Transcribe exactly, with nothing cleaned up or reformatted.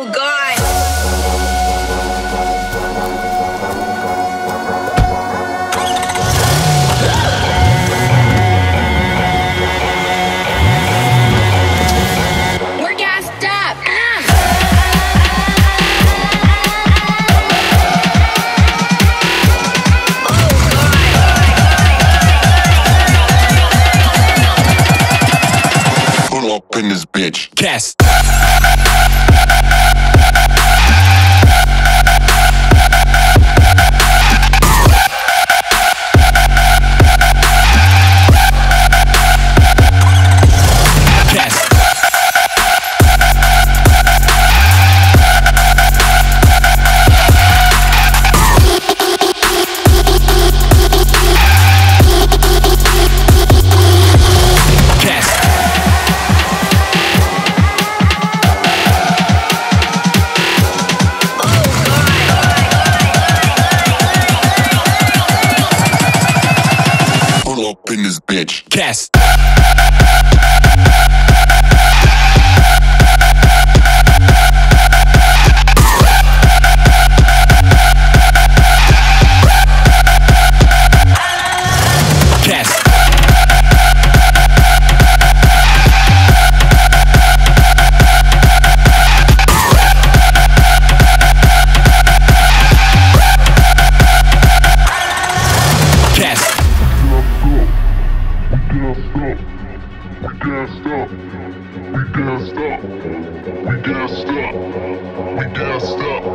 Oh, God. Up in this bitch, G A S. Up in this bitch, G A S. We gassed up, we gassed up, we gassed up.